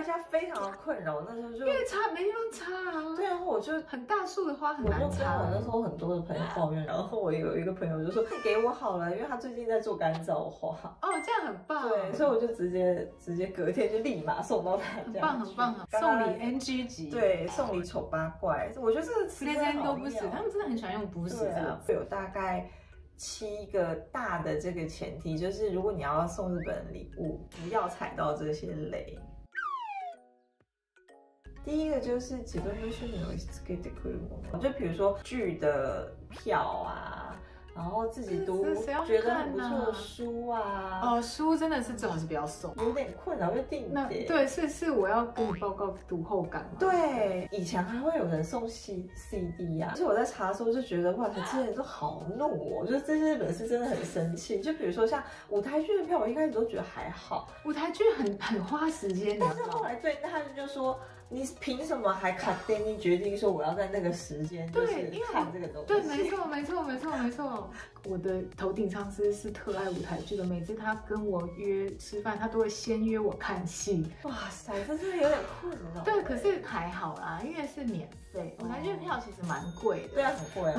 一下非常的困扰，那时候就因为插没地方插啊。对，然后我就很大束的花很难插。我那时候很多的朋友抱怨，然后我有一个朋友就说给我好了，因为他最近在做干燥花。哦，这样很棒。对，所以我就直接隔天就立马送到他家。很棒很棒啊！送礼 NG 级。对，送礼丑八怪。我觉得这个词都不死，他们真的很喜欢用不死这个词。有大概。 7个大的这个前提就是，如果你要送日本礼物，不要踩到这些雷。第一个就是自分の趣味をつけてくるもの，就比如说剧的票啊，然后自己读觉得很不错的书啊。哦，书真的是最好是不要送，有点困扰，就定点。对，是我要跟你报告读后感嘛。对，以前还会有人送 CD 啊，所以我在查的时候就觉得哇，这些人都好怒哦，就是这些日本是真的很生气。就比如说像舞台剧的票，我一开始都觉得还好，舞台剧很花时间，但是后来最他们就说。 你凭什么还卡丁？你决定说我要在那个时间就是看这个东西？对，没错。我的头顶上司是特爱舞台剧的，每次他跟我约吃饭，他都会先约我看戏。哇塞，这真的有点困扰。对，可是还好啦，因为是免费，舞台剧票其实蛮贵的。对啊，很贵。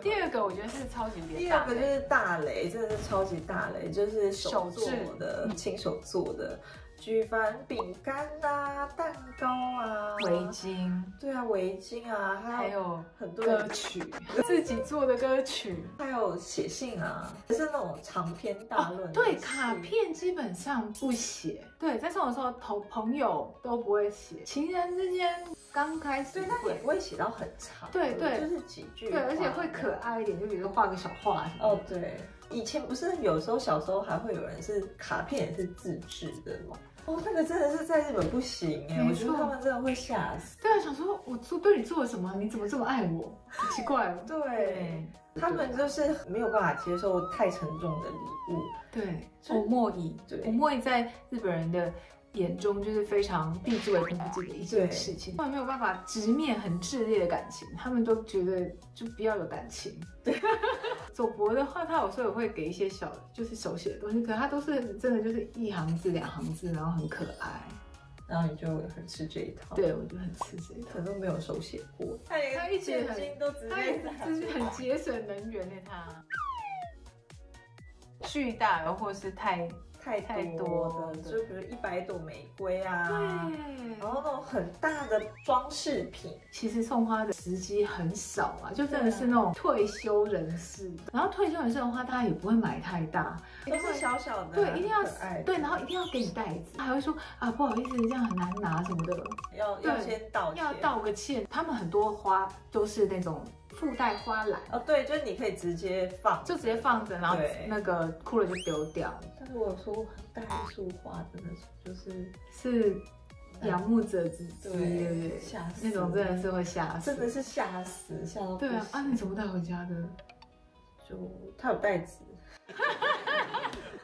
第二个我觉得是超级大雷，第二个就是大雷，真的是超级大雷，就是手做的，亲手做的，举凡饼干啊、蛋糕啊、围巾，对啊，围巾啊，还有很多歌曲，自己做的歌曲，还有写信啊，就是那种长篇大论、哦。对，卡片基本上不写，对，在送的时候，朋友都不会写，情人之间。 刚开始，对，但也不会写到很长，对，就是几句，对，而且会可爱一点，就比如画个小画什么。哦，对，以前不是有时候小时候还会有人是卡片也是自制的吗？哦，那个真的是在日本不行哎，我觉得他们真的会吓死。对啊，想说我对你做了什么？你怎么这么爱我？很奇怪。对，他们就是没有办法接受太沉重的礼物。对，おもい在日本人的。 眼中就是非常避之唯恐不及的一件事情，他们没有办法直面很炽烈的感情，他们都觉得就不要有感情。对，佐伯的话，他有时候也会给一些小就是手写的东西，可他都是真的就是1行字2行字，然后很可爱，然后你就很吃这一套。对，我就很吃这一套，都没有手写过，他一直很节省能源的他，巨大然后是太多的，就比如100朵玫瑰啊，然后那种很大的装饰品。其实送花的时机很少啊，就真的是那种退休人士。然后退休人士的话，大家也不会买太大，都是小小的，对，一定要对，然后一定要给你袋子，还会说啊不好意思，这样很难拿什么的，要先道歉，要道个歉。他们很多花都是那种。 附带花篮哦，对，就是你可以直接放，就直接放着，然后那个枯了就丢掉。但是我有说过，很大一束花真的就是仰慕者之对，吓死那种真的是会吓死，真的是吓死，吓到对啊啊！你怎么带回家的？就它有袋子。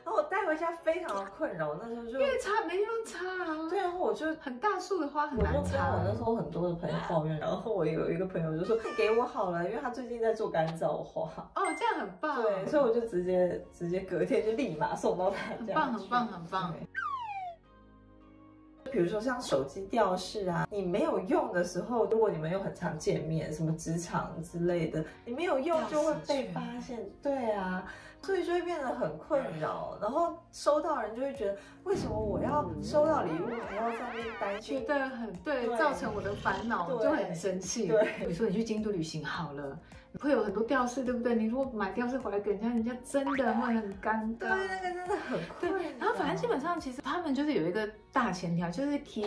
然后我带回家非常的困扰，那时候就因为插没地方插啊。对，然后我就很大束的花很难插。我那时候很多的朋友抱怨，然后我有一个朋友就说给我好了，因为他最近在做干燥花。哦，这样很棒。对，所以我就直接隔天就立马送到他家。很棒。比如说像手机吊饰啊，你没有用的时候，如果你们又很常见面，什么职场之类的，你没有用就会被发现，对啊，所以就会变得很困扰。然后收到人就会觉得，为什么我要收到礼物还要在那边担心？觉得很对，造成我的烦恼，我就很生气。对，比如说你去京都旅行好了，会有很多吊饰，对不对？你如果买吊饰回来给人家，人家真的会很尴尬。对，那个真的很困扰。然后反正基本上其实他们就是有一个大前条。 就是key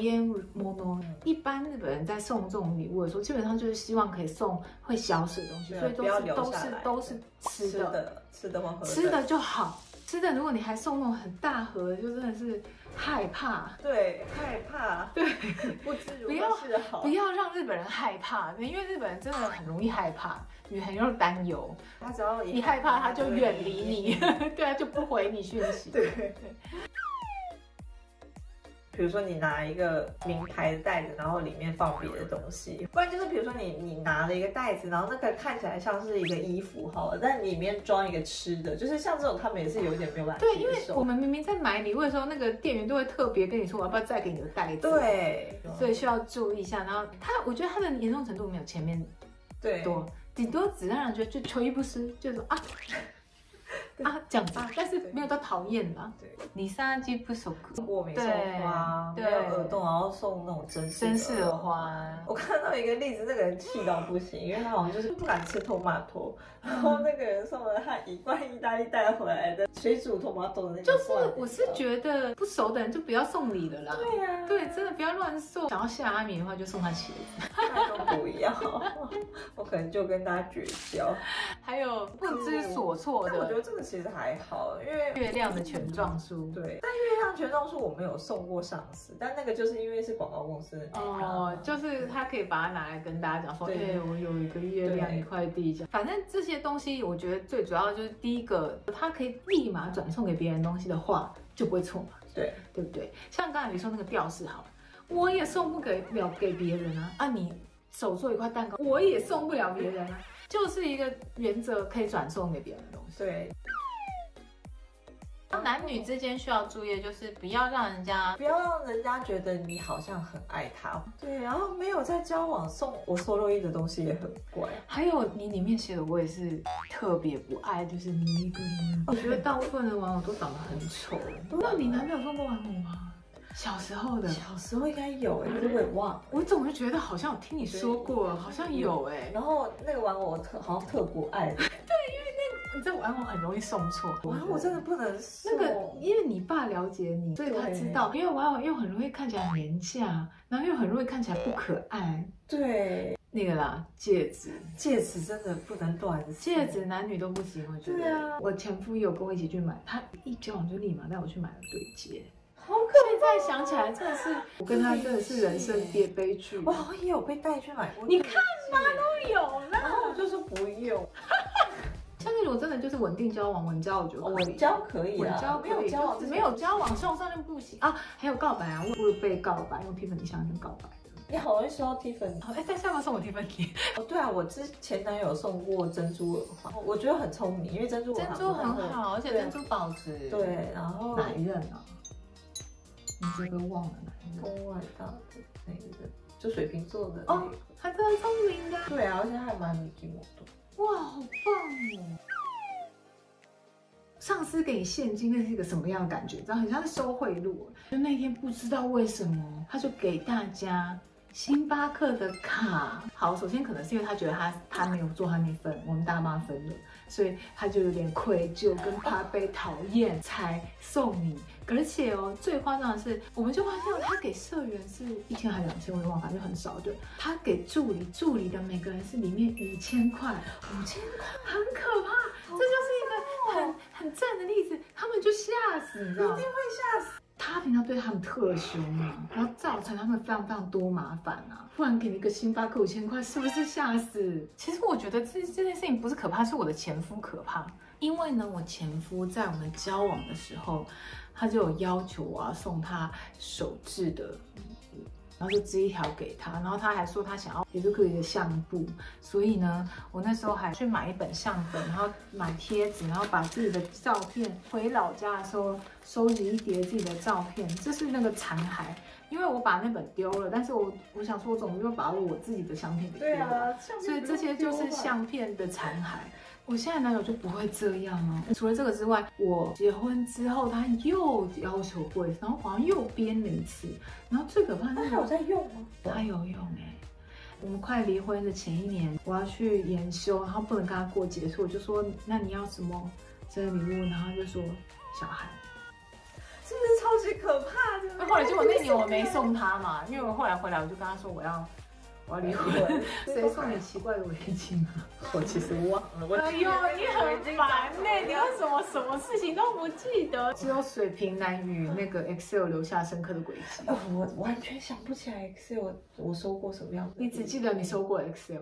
mono， 一般日本人在送这种礼物的时候，基本上就是希望可以送会消失的东西，所以都是吃的或喝的，吃的就好。吃的如果你还送那种很大盒，就真的是害怕。对，害怕。对，不知如何是好。不要让日本人害怕，因为日本人真的很容易害怕，也很容易担忧。他只要一害怕，他就远离你，对啊，就不回你讯息。对。比如说你拿一个名牌的袋子，然后里面放别的东西，不然就是比如说你拿了一个袋子，然后那个看起来像是一个衣服好了，但里面装一个吃的，就是像这种他们也是有点没有办法接受。对，因为我们明明在买礼物的时候，那个店员都会特别跟你说我要不要再给你个袋子。对，所以需要注意一下。然后我觉得他的严重程度没有前面多，顶多只让人觉得就求一不失，就是说啊，这样子，但是没有到讨厌吧？对，你上季不收过没送花，没有耳洞，然后送那种真式的花。我看到一个例子，那个人气到不行，因为他好像就是不敢吃托马头，然后那个人送了他一罐意大利带回来的水煮托马头的。就是我是觉得不熟的人就不要送礼了啦。对呀，对，真的不要乱送。想要吓阿米的话，就送他鞋子。那都不要，我可能就跟大家绝交。还有不知所措的，我觉得这个。其实还好，因为月亮的权状书，对，但月亮权状书我没有送过上司，但那个就是因为是广告公司的哦，就是他可以把它拿来跟大家讲说，对，我有一个月亮一块地这样。反正这些东西，我觉得最主要就是第一个，他可以立马转送给别人东西的话，就不会错嘛，对，对不对？像刚才你说那个吊饰好了，我也送不了给别人啊，你手做一块蛋糕，我也送不了别人啊，就是一个原则，可以转送给别人的东西，对。男女之间需要注意，就是不要让人家觉得你好像很爱他。对，然后没有在交往送我收洛伊的东西也很怪。还有你里面写的我也是特别不爱，就是你一个人。我觉得大部分的玩偶都长得很丑。那你男朋友送过玩偶吗？小时候应该有哎，我也忘了。我总是觉得好像有听你说过，好像有哎。然后那个玩偶我好像特不爱。你这玩偶很容易送错，玩偶真的不能送。那个，因为你爸了解你，所以他知道。因为玩偶又很容易看起来廉价，然后又很容易看起来不可爱。对，那个啦，戒指真的不能断。戒指男女都不行，我觉得。对啊，我前夫有跟我一起去买，他一交往就立马带我去买了对戒。好可爱！现在想起来，真的是我跟他真的是人生悲剧。我好像也有被带去买过，你看嘛都有了，然后我就说不用。像那种真的就是稳定交往，稳交可以啊，没有交往送上就不行啊。还有告白啊，我有被告白，用 Tiffany 香跟告白的。你好会收到 Tiffany， 哎，但下面送我 Tiffany。哦，对啊，我之前男友送过珍珠耳环，我觉得很聪明，因为珍珠很好，而且珍珠保值。对，然后哪一任啊？你这个忘了哪一任？宫外大的那一任，就水瓶座的。哦，还真聪明的。对啊，而且还蛮迷之模的。哇，好棒哦！上司给你现金，那是一个什么样的感觉？你知道，很像在收贿赂。就那天不知道为什么，他就给大家星巴克的卡。好，首先可能是因为他觉得他没有做他那份，我们大妈分了，所以他就有点愧疚，跟怕被讨厌才送你。而且哦，最夸张的是，我们就发现他给社员是1000还2000，我也忘了，就很少。对，他给助理的每个人是里面5000块，很可怕。这就是一个很赞的例子，他们就吓死，你知道吗？一定会吓死。他平常对他们特凶啊，然后造成他们非常非常多麻烦啊。不然给你一个星巴克5000块，是不是吓死？其实我觉得这件事情不是可怕，是我的前夫可怕。因为呢，我前夫在我们交往的时候，他就有要求我要送他手制的，然后就织一条给他，然后他还说他想要也是可以的相簿，所以呢，我那时候还去买一本相本，然后买贴纸，然后把自己的照片回老家的时候收集一叠自己的照片，这是那个残骸。因为我把那本丢了，但是我想说，我总不能把我自己的相片给丢了，所以这些就是相片的残骸。我现在男友就不会这样啊。除了这个之外，我结婚之后他又要求过，然后好像又编了一次，然后最可怕的是，他有在用吗？他有用哎。我们快离婚的前一年，我要去研修，然后不能跟他过节，所以我就说，那你要什么生日礼物？然后他就说小孩。真的超级可怕的。那后来结果那年我没送他嘛，因为我后来回来我就跟他说我要离婚。谁送你奇怪的围巾啊？我其实忘了。哎呦，你很烦呢，你为什么什么事情都不记得？只有水瓶男与那个 Excel 留下深刻的轨迹。我完全想不起来 Excel 我收过什么样子。你只记得你收过 Excel。